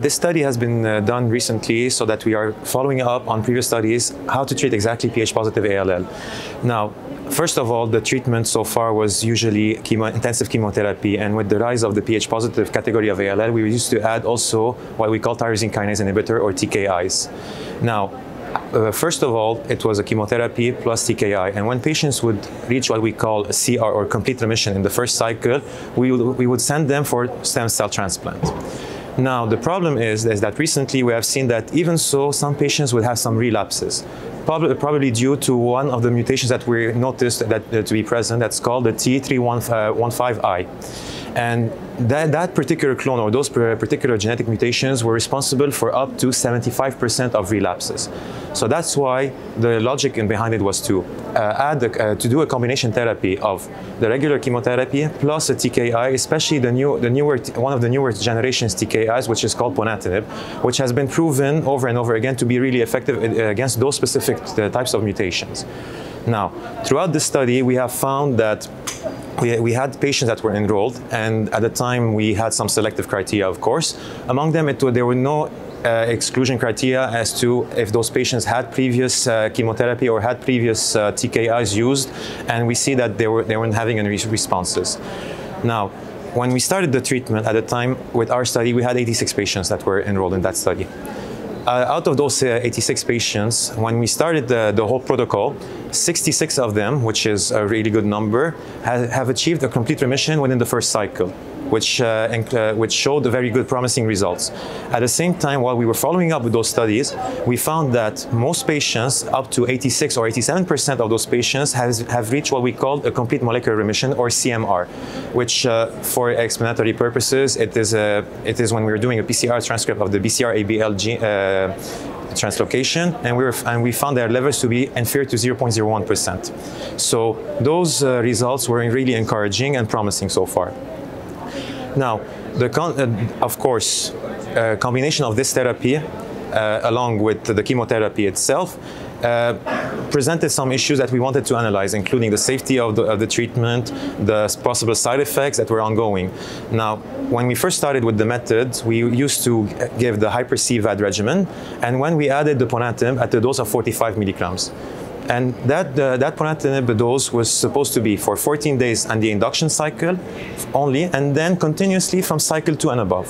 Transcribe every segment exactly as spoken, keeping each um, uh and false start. This study has been uh, done recently, so that we are following up on previous studies how to treat exactly pH-positive A L L. Now, first of all, the treatment so far was usually chemo intensive chemotherapy, and with the rise of the pH-positive category of A L L, we used to add also what we call tyrosine kinase inhibitor, or T K Is. Now, Uh, first of all, it was a chemotherapy plus T K I, and when patients would reach what we call a C R, or complete remission, in the first cycle, we would, we would send them for stem cell transplant. Now, the problem is, is that recently we have seen that even so, some patients would have some relapses, probably, probably due to one of the mutations that we noticed that, uh, to be present, that's called the T three one five I. And that, that particular clone, or those particular genetic mutations, were responsible for up to seventy-five percent of relapses. So that's why the logic behind it was to uh, add a, uh, to do a combination therapy of the regular chemotherapy plus a T K I, especially the new, the newer one of the newer generations T K Is, which is called ponatinib, which has been proven over and over again to be really effective against those specific types of mutations. Now, throughout this study, we have found that We, we had patients that were enrolled, and at the time we had some selective criteria, of course. Among them, it, there were no Uh, exclusion criteria as to if those patients had previous uh, chemotherapy or had previous uh, T K Is used, and we see that they, were, they weren't having any responses. Now, when we started the treatment at the time with our study, we had eighty-six patients that were enrolled in that study. Uh, out of those uh, eighty-six patients, when we started the, the whole protocol, sixty-six of them, which is a really good number, have, have achieved a complete remission within the first cycle, which, uh, and, uh, which showed very good promising results. At the same time, while we were following up with those studies, we found that most patients, up to eighty-six or eighty-seven percent of those patients, has, have reached what we call a complete molecular remission, or C M R, which uh, for explanatory purposes, it is, a, it is when we were doing a P C R transcript of the B C R A B L gene, uh, translocation, and we, were, and we found their levels to be inferior to zero point zero one percent. So those uh, results were really encouraging and promising so far. Now, the con uh, of course, uh, combination of this therapy, uh, along with the chemotherapy itself, uh, presented some issues that we wanted to analyze, including the safety of the, of the treatment, the possible side effects that were ongoing. Now, when we first started with the method, we used to give the hyper C V A D regimen, and when we added the ponatinib at the dose of forty-five milligrams. And that, uh, that ponatinib dose was supposed to be for fourteen days and the induction cycle only, and then continuously from cycle two and above.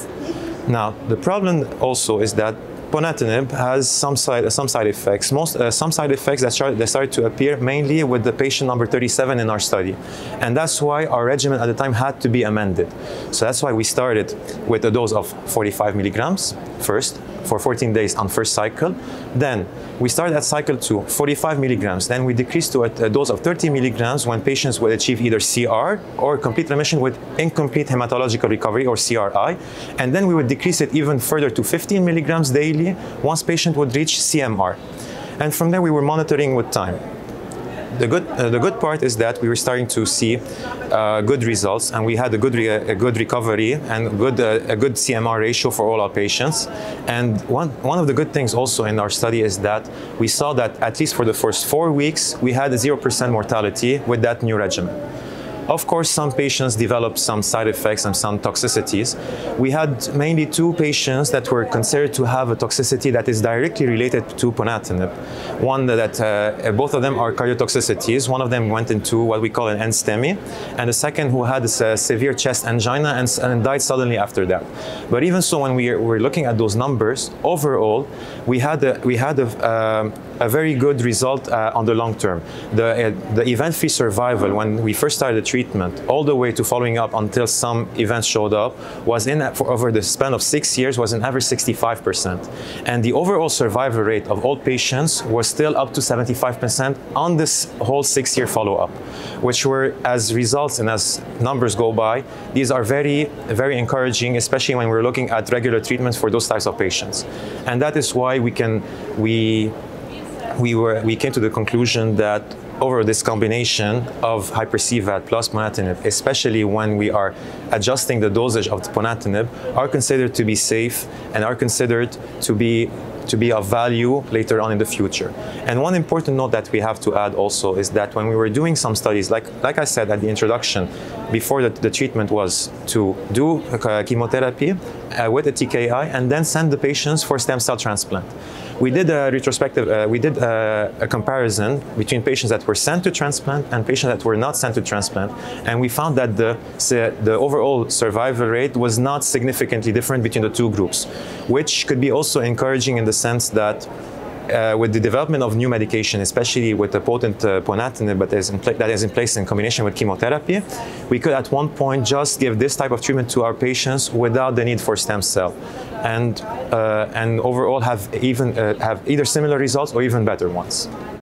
Now, the problem also is that ponatinib has some side, some side effects, most, uh, some side effects that start, that started to appear mainly with the patient number thirty-seven in our study. And that's why our regimen at the time had to be amended. So that's why we started with a dose of forty-five milligrams first, for fourteen days on first cycle. Then we started at cycle two, forty-five milligrams. Then we decreased to a, a dose of thirty milligrams when patients would achieve either C R, or complete remission with incomplete hematological recovery, or C R I. And then we would decrease it even further to fifteen milligrams daily once patient would reach C M R. And from there we were monitoring with time. The good, uh, the good part is that we were starting to see uh, good results, and we had a good, re a good recovery and good, uh, a good C M R ratio for all our patients. And one, one of the good things also in our study is that we saw that at least for the first four weeks, we had a zero percent mortality with that new regimen. Of course, some patients developed some side effects and some toxicities. We had mainly two patients that were considered to have a toxicity that is directly related to ponatinib. One that, uh, both of them are cardiotoxicities. One of them went into what we call an N STEMI, and the second who had a severe chest angina and, and died suddenly after that. But even so, when we were looking at those numbers, overall, we had a, we had a, um, a very good result uh, on the long term. The, uh, the event-free survival, when we first started the treatment, all the way to following up until some events showed up, was in for over the span of six years was an average sixty-five percent. And the overall survival rate of all patients was still up to seventy-five percent on this whole six-year follow-up, which were, as results and as numbers go by, these are very, very encouraging, especially when we're looking at regular treatments for those types of patients. And that is why we can, we, We, were, we came to the conclusion that over this combination of hyper C V A D plus ponatinib, especially when we are adjusting the dosage of the ponatinib, are considered to be safe and are considered to be to be of value later on in the future. And one important note that we have to add also is that when we were doing some studies, like, like I said at the introduction, before the, the treatment was to do uh, chemotherapy uh, with a T K I and then send the patients for stem cell transplant. We did a retrospective, uh, we did a, a comparison between patients that were sent to transplant and patients that were not sent to transplant, and we found that the, the overall survival rate was not significantly different between the two groups, which could be also encouraging in the sense that Uh, with the development of new medication, especially with the potent uh, ponatinib but is in that is in place in combination with chemotherapy, we could at one point just give this type of treatment to our patients without the need for stem cell, and uh, and overall have even uh, have either similar results or even better ones.